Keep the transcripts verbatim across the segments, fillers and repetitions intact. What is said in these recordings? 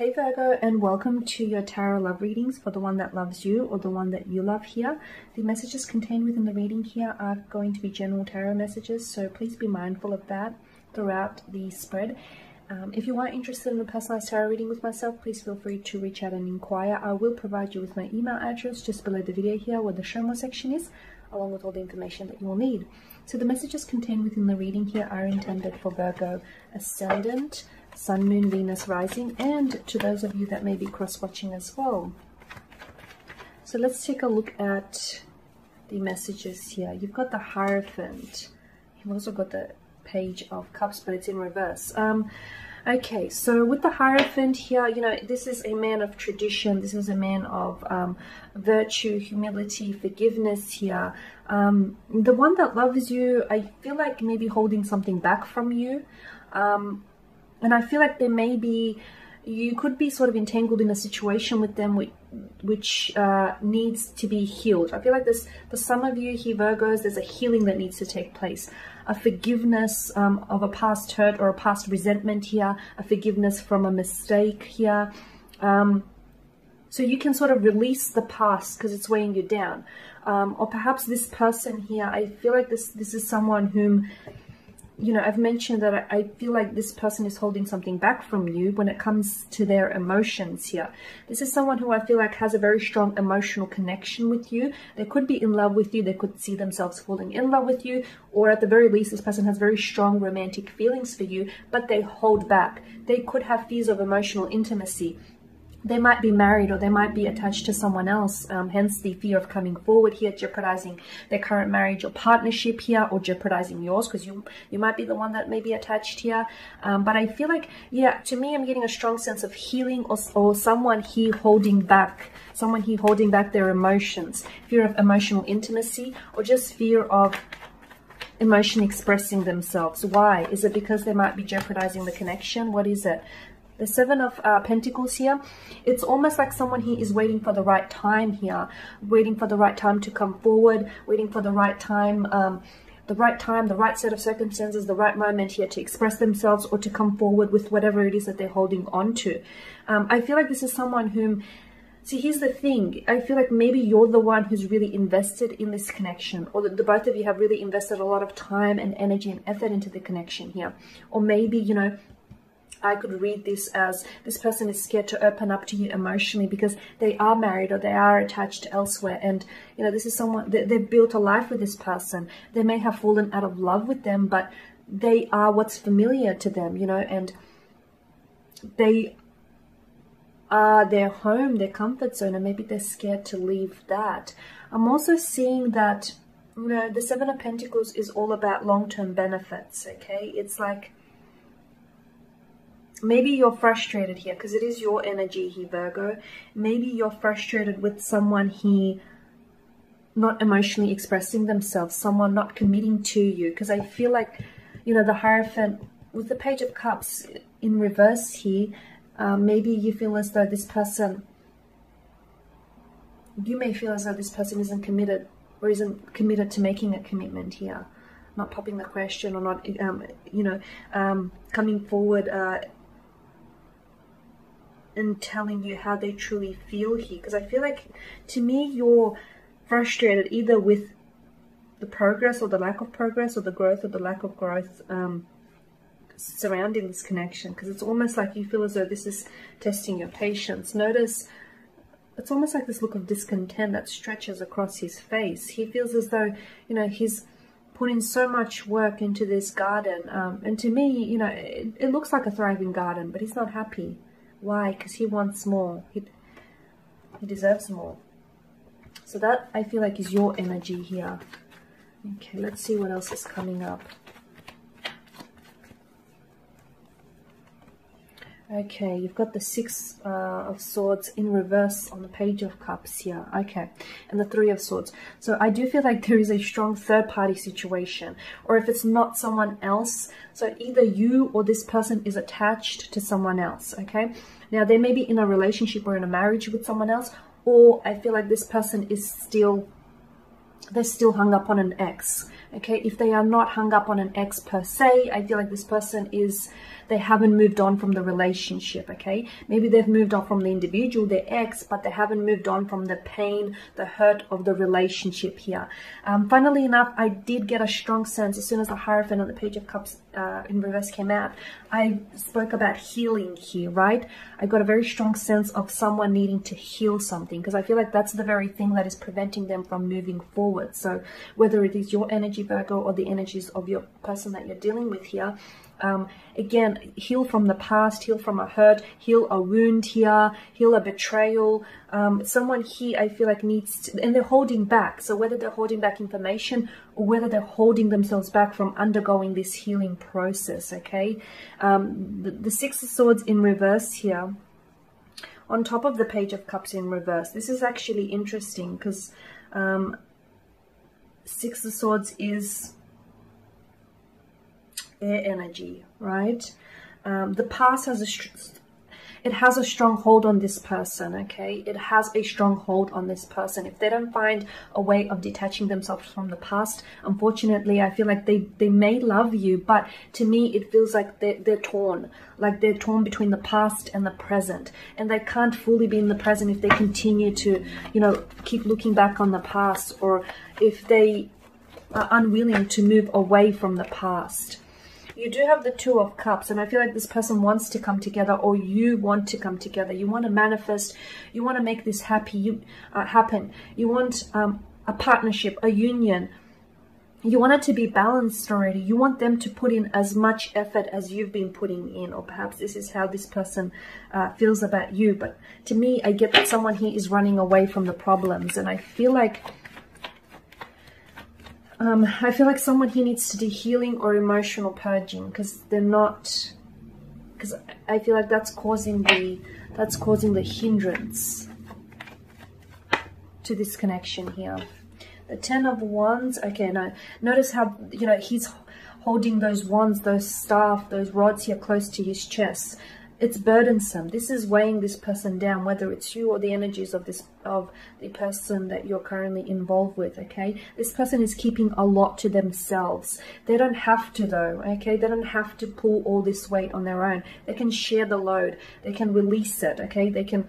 Hey Virgo, and welcome to your tarot love readings for the one that loves you or the one that you love here. The messages contained within the reading here are going to be general tarot messages, so please be mindful of that throughout the spread. Um, if you are interested in a personalized tarot reading with myself, please feel free to reach out and inquire. I will provide you with my email address just below the video here where the show more section is, along with all the information that you will need. So the messages contained within the reading here are intended for Virgo ascendant, Sun, Moon, Venus, Rising, and to those of you that may be cross-watching as well. So let's take a look at the messages here. You've got the Hierophant. You've also got the Page of Cups, but it's in reverse. Um, okay, so with the Hierophant here, you know, this is a man of tradition. This is a man of um, virtue, humility, forgiveness here. Um, the one that loves you, I feel like maybe holding something back from you. Um... And I feel like there may be, you could be sort of entangled in a situation with them which, which uh, needs to be healed. I feel like this, for some of you here Virgos, there's a healing that needs to take place. A forgiveness um, of a past hurt or a past resentment here. A forgiveness from a mistake here. Um, so you can sort of release the past because it's weighing you down. Um, or perhaps this person here, I feel like this, this is someone whom... You know, I've mentioned that I feel like this person is holding something back from you when it comes to their emotions here. This is someone who I feel like has a very strong emotional connection with you. They could be in love with you. They could see themselves falling in love with you. Or at the very least, this person has very strong romantic feelings for you, but they hold back. They could have fears of emotional intimacy. They might be married or they might be attached to someone else, um, hence the fear of coming forward here, jeopardizing their current marriage or partnership here, or jeopardizing yours, because you you might be the one that may be attached here. Um, but I feel like, yeah, to me, I'm getting a strong sense of healing or, or someone here holding back, someone here holding back their emotions, fear of emotional intimacy, or just fear of emotion expressing themselves. Why? Is it because they might be jeopardizing the connection? What is it? The Seven of uh, Pentacles here, it's almost like someone here is waiting for the right time here, waiting for the right time to come forward, waiting for the right time, um, the right time, the right set of circumstances, the right moment here to express themselves or to come forward with whatever it is that they're holding on to. Um, I feel like this is someone whom, see, here's the thing, I feel like maybe you're the one who's really invested in this connection, or the, the both of you have really invested a lot of time and energy and effort into the connection here. Or maybe, you know, I could read this as this person is scared to open up to you emotionally because they are married or they are attached elsewhere, and you know, this is someone they, they've built a life with this person. They may have fallen out of love with them, but they are what's familiar to them, you know, and they are their home, their comfort zone, and maybe they're scared to leave that. I'm also seeing that, you know, the Seven of Pentacles is all about long-term benefits, okay? It's like maybe you're frustrated here, because it is your energy here, Virgo. Maybe you're frustrated with someone here not emotionally expressing themselves, someone not committing to you. Because I feel like, you know, the Hierophant, with the Page of Cups in reverse here, um, maybe you feel as though this person, you may feel as though this person isn't committed or isn't committed to making a commitment here. Not popping the question or not, um, you know, um, coming forward, uh, and telling you how they truly feel here, because I feel like, to me, you're frustrated either with the progress or the lack of progress, or the growth or the lack of growth um, surrounding this connection, because it's almost like you feel as though this is testing your patience. Notice it's almost like this look of discontent that stretches across his face. He feels as though, you know, he's put in so much work into this garden, um, and to me, you know, it, it looks like a thriving garden, but he's not happy. Why? Because he wants more. He, he deserves more. So that, I feel like, is your energy here. Okay, let's see what else is coming up. Okay, you've got the Six uh, of Swords in reverse on the Page of Cups here. Okay, and the Three of Swords. So I do feel like there is a strong third-party situation, or if it's not someone else, so either you or this person is attached to someone else, okay? Now, they may be in a relationship or in a marriage with someone else, or I feel like this person is still, they're still hung up on an ex, okay? If they are not hung up on an ex per se, I feel like this person is... they haven't moved on from the relationship, okay? Maybe they've moved on from the individual, their ex, but they haven't moved on from the pain, the hurt of the relationship here. Um, funnily enough, I did get a strong sense as soon as the Hierophant on the Page of Cups uh, in reverse came out. I spoke about healing here, right? I got a very strong sense of someone needing to heal something, because I feel like that's the very thing that is preventing them from moving forward. So whether it is your energy, Virgo, or the energies of your person that you're dealing with here, um, again, heal from the past, heal from a hurt, heal a wound here, heal a betrayal. Um, someone here, I feel like, needs to, and they're holding back. So whether they're holding back information or whether they're holding themselves back from undergoing this healing process, okay? Um, the, the Six of Swords in reverse here, on top of the Page of Cups in reverse. This is actually interesting because um, Six of Swords is air energy, right? Um, the past has a... It has a strong hold on this person, okay? It has a strong hold on this person. If they don't find a way of detaching themselves from the past, unfortunately, I feel like they, they may love you, but to me, it feels like they're, they're torn. Like they're torn between the past and the present. And they can't fully be in the present if they continue to, you know, keep looking back on the past, or if they are unwilling to move away from the past. You do have the Two of Cups, and I feel like this person wants to come together, or you want to come together. You want to manifest, you want to make this happy, you, uh, happen. You want um, a partnership, a union. You want it to be balanced already. You want them to put in as much effort as you've been putting in, or perhaps this is how this person uh, feels about you. But to me, I get that someone here is running away from the problems, and I feel like... Um, I feel like someone here needs to do healing or emotional purging, because they're not, because I feel like that's causing the, that's causing the hindrance to this connection here. The Ten of Wands, okay, now, notice how, you know, he's holding those wands, those staff, those rods here close to his chest. It's burdensome. This is weighing this person down, whether it's you or the energies of this of the person that you're currently involved with, okay? This person is keeping a lot to themselves. They don't have to though, okay? They don't have to pull all this weight on their own. They can share the load. They can release it, okay? They can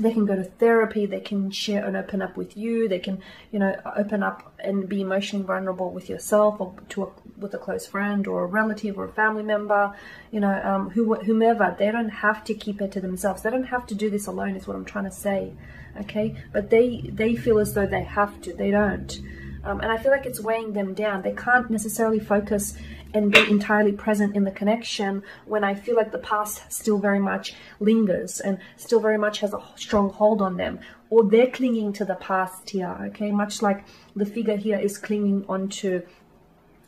they can go to therapy. They can share and open up with you. They can, you know, open up and be emotionally vulnerable with yourself, or to a, with a close friend or a relative or a family member, you know, um, who, whomever. They don't have to keep it to themselves. They don't have to do this alone, is what I'm trying to say, okay? But they, they feel as though they have to. They don't. Um, and I feel like it's weighing them down. They can't necessarily focus and be entirely present in the connection when I feel like the past still very much lingers and still very much has a strong hold on them. Or they're clinging to the past here, okay? Much like the figure here is clinging onto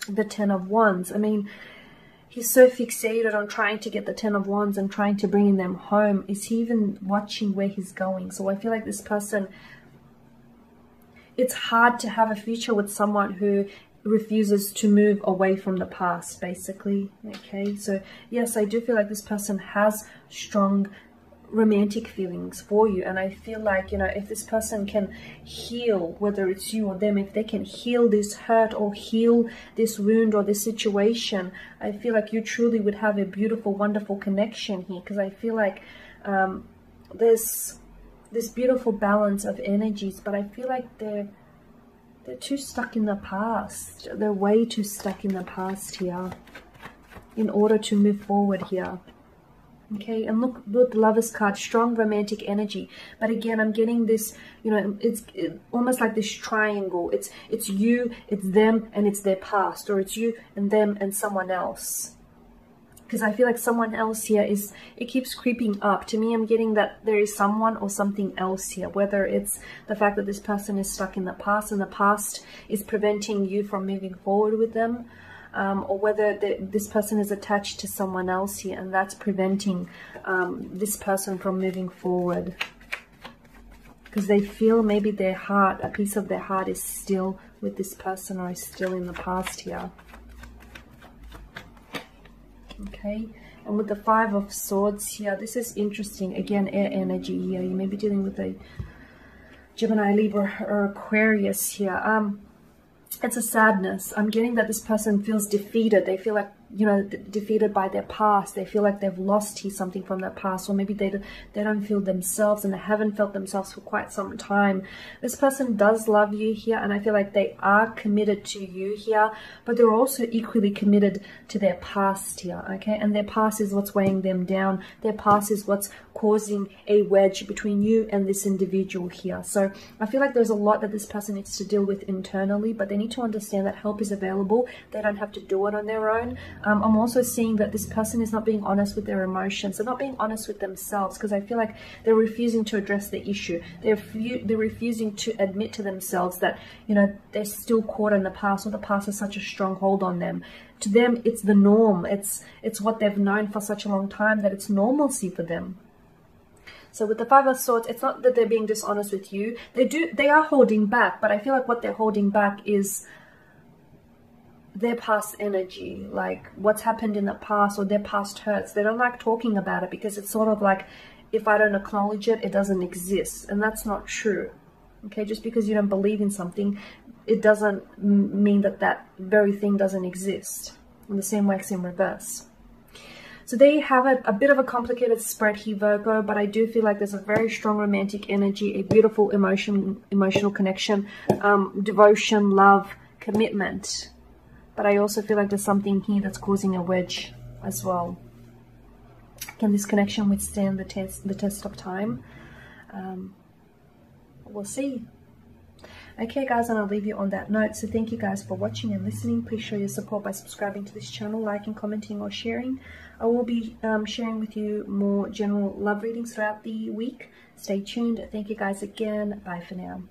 the Ten of Wands. I mean, he's so fixated on trying to get the Ten of Wands and trying to bring them home. Is he even watching where he's going? So I feel like this person... It's hard to have a future with someone who refuses to move away from the past, basically, okay? So yes, I do feel like this person has strong romantic feelings for you, and I feel like, you know, if this person can heal, whether it's you or them, if they can heal this hurt or heal this wound or this situation, I feel like you truly would have a beautiful, wonderful connection here, because I feel like um, there's this beautiful balance of energies, but I feel like they're They're too stuck in the past. They're way too stuck in the past here in order to move forward here. Okay, and look, look, the Lover's card, strong romantic energy. But again, I'm getting this, you know, it's it, almost like this triangle. It's, it's you, it's them, and it's their past. Or it's you and them and someone else. Because I feel like someone else here is, it keeps creeping up. To me, I'm getting that there is someone or something else here. Whether it's the fact that this person is stuck in the past and the past is preventing you from moving forward with them. Um, or whether the, this person is attached to someone else here and that's preventing um, this person from moving forward. Because they feel maybe their heart, a piece of their heart is still with this person or is still in the past here. Okay, and with the Five of Swords here, this is interesting. Again, air energy here. You may be dealing with a Gemini, Libra, or Aquarius here. Um, it's a sadness. I'm getting that this person feels defeated. They feel like you know, d defeated by their past. They feel like they've lost something from their past, or maybe they, do, they don't feel themselves, and they haven't felt themselves for quite some time. This person does love you here, and I feel like they are committed to you here, but they're also equally committed to their past here, okay? And their past is what's weighing them down. Their past is what's causing a wedge between you and this individual here. So I feel like there's a lot that this person needs to deal with internally, but they need to understand that help is available. They don't have to do it on their own. Um, I'm also seeing that this person is not being honest with their emotions. They're not being honest with themselves, because I feel like they're refusing to address the issue. They're, they're refusing to admit to themselves that, you know, they're still caught in the past, or the past has such a strong hold on them. To them, it's the norm. It's, it's what they've known for such a long time that it's normalcy for them. So with the Five of Swords, it's not that they're being dishonest with you. They do, they are holding back, but I feel like what they're holding back is their past energy, like what's happened in the past, or their past hurts. They don't like talking about it, because it's sort of like, if I don't acknowledge it, it doesn't exist. And that's not true, okay? Just because you don't believe in something, it doesn't mean that that very thing doesn't exist. And the same works in reverse. So they have a, a bit of a complicated spread here, Virgo, but I do feel like there's a very strong romantic energy, a beautiful emotion, emotional connection, um, devotion, love, commitment. But I also feel like there's something here that's causing a wedge as well. Can this connection withstand the test, the test of time? Um, we'll see. Okay, guys, and I'll leave you on that note. So thank you guys for watching and listening. Please show your support by subscribing to this channel, liking, commenting, or sharing. I will be um, sharing with you more general love readings throughout the week. Stay tuned. Thank you guys again. Bye for now.